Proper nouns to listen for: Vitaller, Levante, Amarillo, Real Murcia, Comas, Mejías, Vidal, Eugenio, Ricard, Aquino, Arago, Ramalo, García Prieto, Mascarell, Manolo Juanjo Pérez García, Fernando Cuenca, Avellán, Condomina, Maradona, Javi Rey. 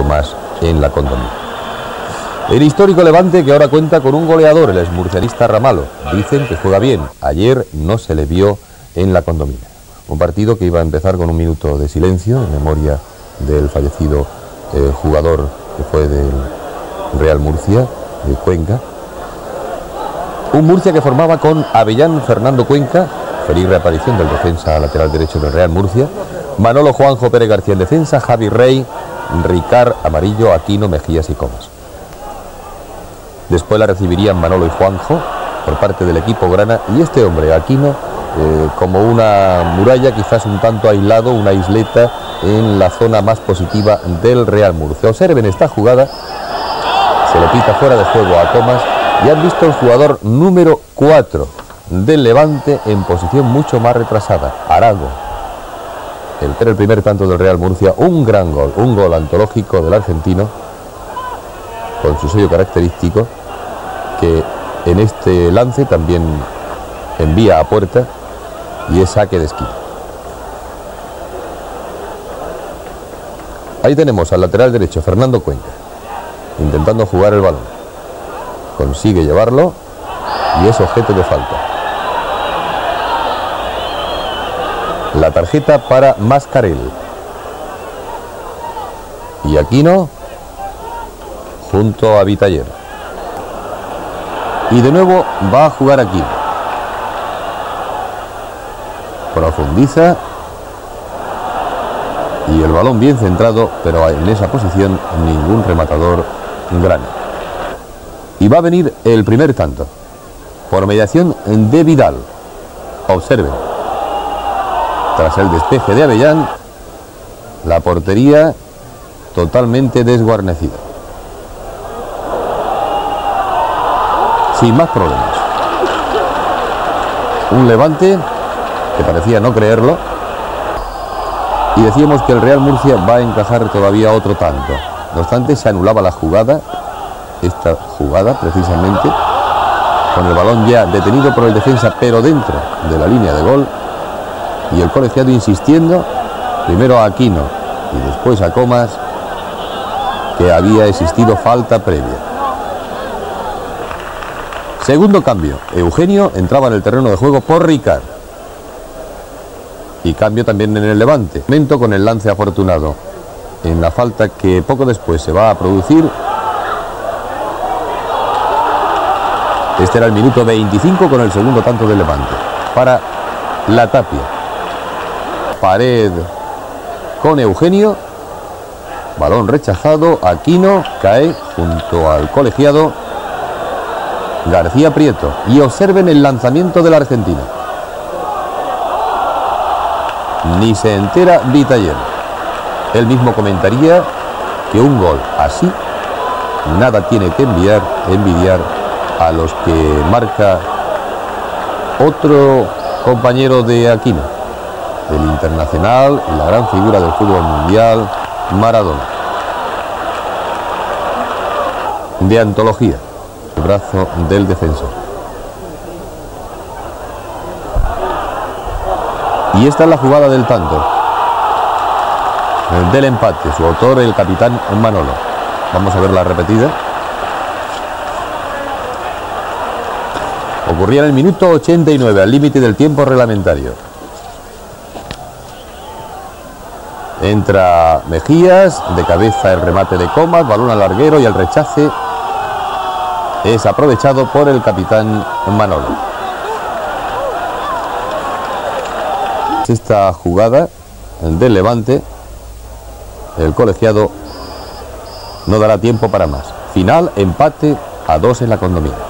mucho más en la Condomina. El histórico Levante, que ahora cuenta con un goleador, el exmurcianista Ramalo, dicen que juega bien. Ayer no se le vio en la Condomina. Un partido que iba a empezar con un minuto de silencio en memoria del fallecido jugador que fue del Real Murcia, de Cuenca. Un Murcia que formaba con Avellán, Fernando Cuenca, feliz reaparición del defensa lateral derecho del Real Murcia, Manolo Juanjo Pérez García en defensa, Javi Rey, Ricard, Amarillo, Aquino, Mejías y Comas. Después la recibirían Manolo y Juanjo por parte del equipo grana, y este hombre, Aquino, como una muralla, quizás un tanto aislado, una isleta en la zona más positiva del Real Murcia. Observen esta jugada, se le pita fuera de juego a Comas, y han visto el jugador número 4 del Levante en posición mucho más retrasada, Arago. El primer tanto del Real Murcia, un gran gol, un gol antológico del argentino, con su sello característico, que en este lance también envía a puerta y es saque de esquina. Ahí tenemos al lateral derecho, Fernando Cuenca, intentando jugar el balón. Consigue llevarlo y es objeto de falta. La tarjeta para Mascarell. Y Aquino junto a Vitaller. Y de nuevo va a jugar Aquino. Profundiza. Y el balón bien centrado, pero en esa posición ningún rematador grande. Y va a venir el primer tanto, por mediación de Vidal. Observen, tras el despeje de Avellán, la portería totalmente desguarnecida. Sin más problemas. Un Levante que parecía no creerlo. Y decíamos que el Real Murcia va a encajar todavía otro tanto. No obstante, se anulaba la jugada. Esta jugada precisamente, con el balón ya detenido por el defensa, pero dentro de la línea de gol, y el colegiado insistiendo primero a Aquino y después a Comas, que había existido falta previa. Segundo cambio, Eugenio entraba en el terreno de juego por Ricard, y cambio también en el Levante, momento con el lance afortunado en la falta que poco después se va a producir. Este era el minuto 25 con el segundo tanto del Levante. Para la Tapia. Pared con Eugenio. Balón rechazado. Aquino cae junto al colegiado García Prieto. Y observen el lanzamiento del argentino. Ni se entera Vitaller. Él mismo comentaría que un gol así nada tiene que envidiar a los que marca otro compañero de Aquino, el internacional, la gran figura del fútbol mundial, Maradona. De antología, el brazo del defensor. Y esta es la jugada del tanto, del empate, su autor el capitán Manolo. Vamos a ver la repetida. Ocurría en el minuto 89, al límite del tiempo reglamentario. Entra Mejías, de cabeza el remate de Comas, balón al larguero y el rechace es aprovechado por el capitán Manolo. Esta jugada del Levante, el colegiado no dará tiempo para más. Final, empate a 2 en la Condomina.